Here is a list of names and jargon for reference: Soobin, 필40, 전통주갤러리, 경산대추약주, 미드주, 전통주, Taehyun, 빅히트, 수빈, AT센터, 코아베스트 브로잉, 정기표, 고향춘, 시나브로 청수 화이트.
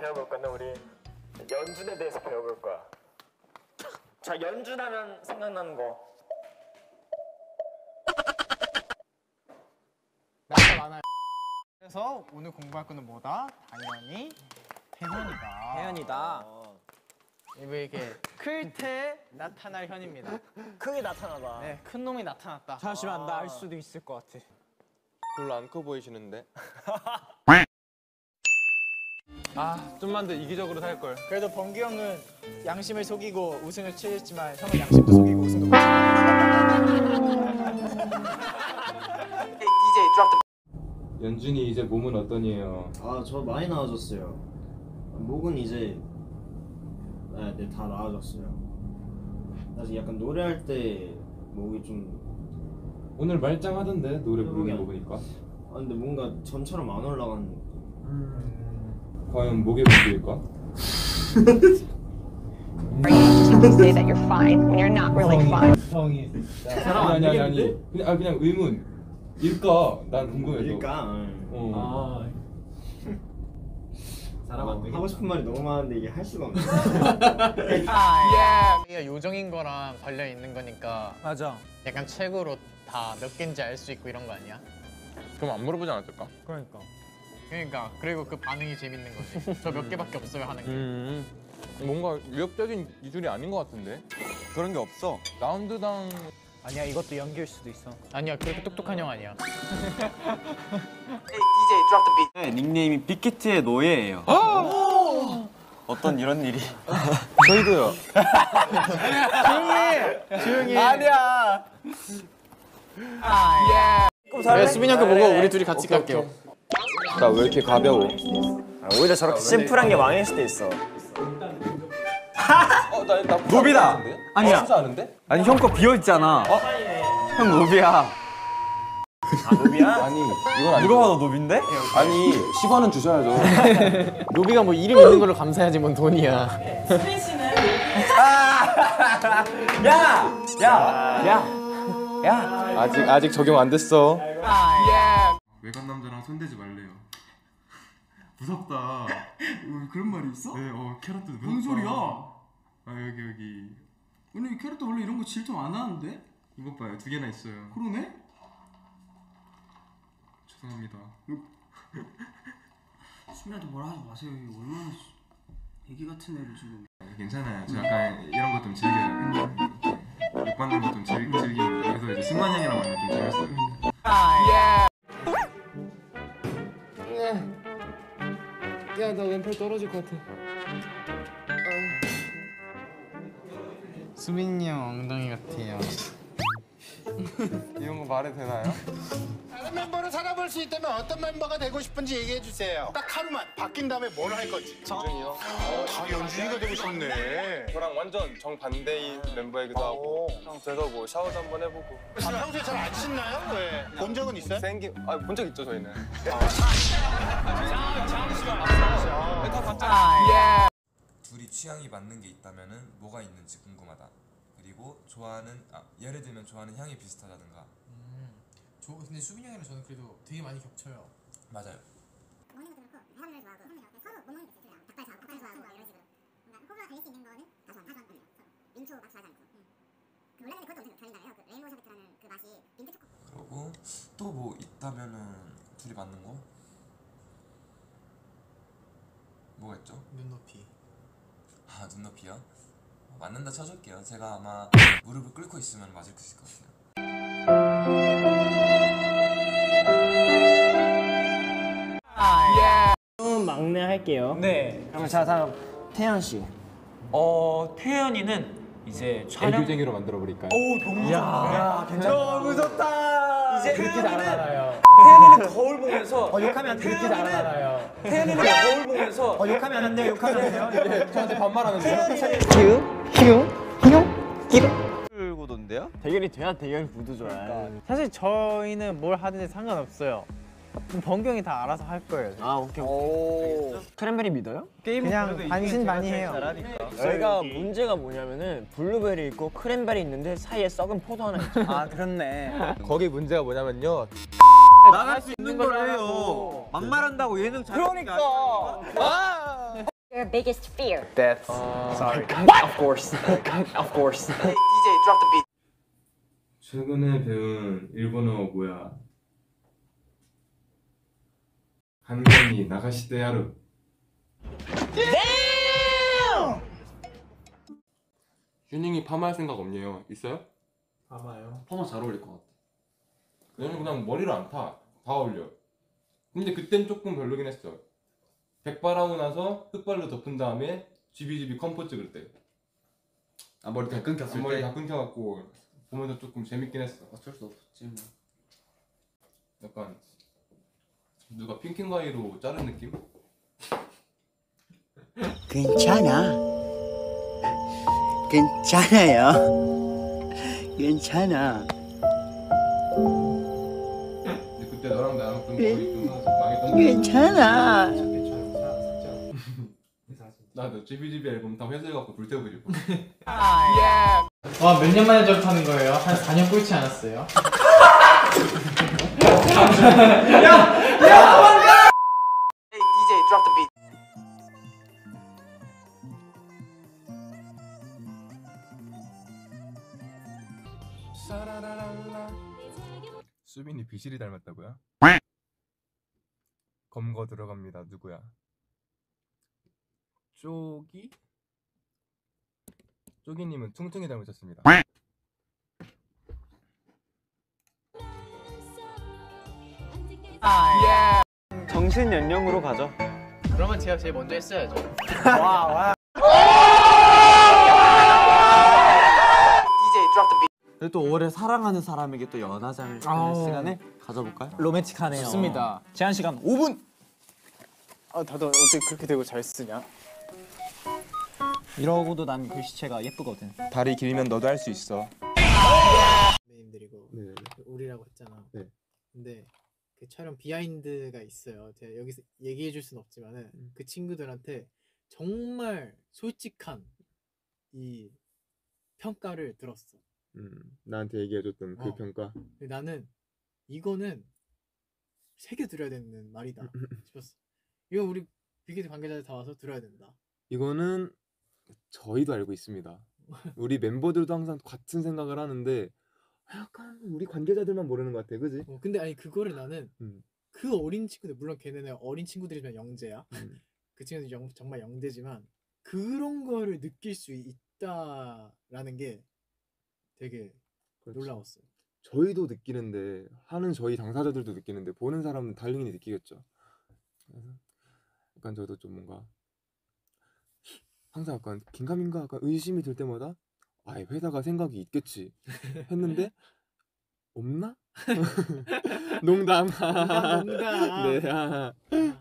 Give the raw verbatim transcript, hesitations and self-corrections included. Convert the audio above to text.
배워볼 건데 우리 연준에 대해서 배워볼 거야. 자, 연준하면 생각나는 거. 나가 많아요. 그래서 오늘 공부할 거는 뭐다? 당연히 태현이다. 태현이다. 어. 왜 이렇게 클 때 나타날 현입니다. 크게 나타나다. 네, 큰 놈이 나타났다. 잠시만, 아. 나 알 수도 있을 것 같아. 별로 안 커 보이시는데. 아, 좀만 더 이기적으로 살 걸. 그래도 범규 형은 양심을 속이고 우승을 취했지만 형은 양심도 속이고 우승도 못 취했다. 연준이 이제 몸은 어떠니에요? 아, 저 많이 나아졌어요. 목은 이제 네, 네, 다 나아졌어요. 사실 약간 노래할 때 목이 좀 오늘 말짱하던데 노래 부르는 거 보니까. 아, 근데 뭔가 전처럼 안 올라가는 거. 음... 과연 목의 문제일까? 성이 아니 아니 아니 그냥, 아, 그냥 의문 일까? 난 궁금해서 일까? 응. 어. 아. 사람 안 되겠다. 하고 싶은 말이 너무 많은데 이게 할 수가 없네. 예. 요정인 거랑 관련 있는 거니까. 맞아. 약간 책으로 다 몇 개인지 알 수 있고 이런 거 아니야? 그럼 안 물어보지 않았을까? 그러니까. 그러니까. 그리고 그 반응이 재밌는 거지. 저 몇 개밖에 없어요 하는 게. 음. 뭔가 위협적인 기준이 아닌 것 같은데? 그런 게 없어. 라운드당. 아니야, 이것도 연기일 수도 있어. 아니야, 그렇게 똑똑한 형 아니야. 디제이 drop the beat. 네, 닉네임이 빅히트의 노예예요. 어떤 이런 일이. 저희도요. 조용히! 조용히! 아니야! 아, 예. 네, 수빈이 형도 보고 우리 둘이 같이 오케이, 갈게요. 나 왜 이렇게 가벼워? 아, 오히려 저렇게 아, 심플한 게 망일 수도 있어. 어, 나, 나 노비다! 아니야. 아니, 형 거 비어있잖아. 어? 형 노비야. 아, 노비야? 아니, 이건 아니야. 누가 봐도 노비인데? 아니, 시간은 주셔야죠. 노비가 뭐 이름 있는 걸로 감사해야지, 뭔 돈이야. 수빈 씨는? 야! 야! 야! 야! 아직, 아직 적용 안 됐어. 외간 남자랑 손대지 말래요. 무섭다. 그런 말이 있어? 네, 어, 캐럿도 무섭다. 무슨 소리야? 아, 여기 여기 근데 이 캐릭터 원래 이런 거 질투 안 하는데? 이것 봐요, 두 개나 있어요. 그러네? 죄송합니다. 수빈한테 뭐라 하지 마세요. 얼마나 애기 같은 애를 지금 괜찮아요. 저 약간 이런 거 좀 즐겨요. 욕 받는 거 좀 즐기는 거. 그래서 이제 승만 형이랑 만나 좀 재밌어요. 아, 예. 야, 나 왼팔 떨어질 것 같아. 수빈이 형 엉덩이 같아요. 이런 거 말해도 되나요? 다른 멤버로 살아볼 수 있다면 어떤 멤버가 되고 싶은지 얘기해 주세요. 딱 하루만 바뀐 다음에 뭘 할 건지. 연준이요? 어, 다 연준이가 되고 싶네. 저랑 완전 정반대인 멤버이기도 하고. 형 그래서 뭐 샤워도 한번 해보고. 아, 평소에 잘 안 씻나요? 네. 본 적은 있어요? 생기... 아, 본 적 있죠 저희는. 아, 예. 둘이 취향이 맞는 게 있다면은 뭐가 있는지 궁금하다. 그리고 좋아하는 아, 예를 들면 좋아하는 향이 비슷하다든가. 음, 저 근데 수빈이 형이랑 저는 그래도 되게 많이 겹쳐요. 맞아요. 먹는 거 좋아하고 사람을 좋아하고 서로 못 먹는 게 있어요. 닭발 좋아하고 닭발 좋아하고 이런 식으로. 뭔가 호불호가 갈릴 수 있는 거는 다소 안 다소 안 걸려요. 민초 맛 좋아하지 않고. 응. 그 원래는 그것도 엄청 달린다고요. 그 레인보우 샤베트라는 그 맛이 민트 초코. 그리고 또 뭐 있다면은 둘이 맞는 거? 뭐가 있죠? 눈높이. 아, 눈높이요? 맞는다 쳐줄게요. 제가 아마 무릎을 꿇고 있으면 맞을 수 있을 것 같아요. 아, 예. 음, 막내 할게요. 네. 그러면 자, 다음 태현 씨. 어, 태현이는 이제 촬영... 애교쟁이로 만들어버릴까요? 오, 너무 좋다. 야, 괜찮다. 너무 좋다. 이제 그렇게 잘 알아요. 태현이는 거울 보면서 어, 욕하면 안 돼요. 그렇게 잘 알아요. 태현이는 거울 보면서 어, 욕하면 안 돼요. 욕하면 안 돼요. 네, 저한테 반말하는데요. 키우, 키우, 키우, 키우. 구도인데요? 대결이 돼야 대결 구도죠. 그러니까. 사실 저희는 뭘 하든지 상관없어요. 범경이 다 알아서 할 거예요. 아, 오케이, 오케이. 크랜베리 믿어요? 그냥 반신반의해요. 저희가 문제가 뭐냐면은 블루베리 있고 크랜베리 있는데 사이에 썩은 포도 하나 있죠. 아, 그렇네. 거기 문제가 뭐냐면요 나갈 수 있는 걸 해요. 막말한다고 예능 잘. 그러니까. 아. Your biggest fear. Death. Sorry. What? Of course. Of course. 디제이 drop the beat. 최근에 배운 일본어 뭐야? 한국이 나가시대 하루. 유닝이 파마할 생각 없네요. 있어요? 파마요? 파마 잘 어울릴 것 같아. 너는 그냥 머리를 안 타. 다 어울려. 근데 그땐 조금 별로긴 했어. 백발하고 나서 흑발로 덮은 다음에 지비지비 컴포츠 그럴 때. 아 머리 다 끊겼을 때? 머리 다 끊겨갖고 보면서 조금 재밌긴 했어. 어쩔 수 없었지 뭐. 약간 누가 핑킹 가위로 자른 느낌? 괜찮아. 괜찮아요. 괜찮아. 근데 그때 너랑 나랑 좀 거의 끝나서 괜찮아. 나 너 지비지비 앨범 다 회수해갖고 불태우고 싶어. 와, 몇 년 만에 접하는 거예요? 한 사 년 꼴치 않았어요? 야! 야! 도망가! Hey 디제이, drop the beat. 수빈이 비실이 닮았다고요? 검거 들어갑니다. 누구야? 쪼기? 쪼기님은 퉁퉁이 닮으셨습니다. 아, 예. 정신 연령으로 가죠. 그러면 제가 제일 먼저 했어야죠. 와, 와. 디제이 drop the beat. 그리고 또 올해 사랑하는 사람에게 또 연하장을 주는 시간을 가져볼까요? 로맨틱하네요. 좋습니다. 제한 시간 오 분! 아, 다들 어떻게 그렇게 되고 잘 쓰냐? 이러고도 난 글씨체가 예쁘거든. 다리 길면 너도 할 수 있어. 선배님들이고 네. 우리라고 했잖아. 네. 근데 그 촬영 비하인드가 있어요. 제가 여기서 얘기해 줄 순 없지만은 음. 그 친구들한테 정말 솔직한 이 평가를 들었어. 음, 나한테 얘기해줬던 어. 그 평가. 근데 나는 이거는 새겨 들어야 되는 말이다 싶었어. 이거 우리 빅히트 관계자들 다 와서 들어야 된다. 이거는 저희도 알고 있습니다. 우리 멤버들도 항상 같은 생각을 하는데 약간 우리 관계자들만 모르는 것 같아, 그지? 어, 근데 아니 그거를 나는 음. 그 어린 친구들, 물론 걔네는 어린 친구들이지만 영재야. 음. 그 친구들 영, 정말 영재지만 그런 거를 느낄 수 있다라는 게 되게 그렇지. 놀라웠어요. 저희도 느끼는데 하는 저희 당사자들도 느끼는데 보는 사람은 당연히 느끼겠죠. 그래서 약간 저도 좀 뭔가 항상 약간 긴가민가 약간 의심이 들 때마다 아예 회사가 생각이 있겠지 했는데 없나? 농담. 농담. 농담. 네.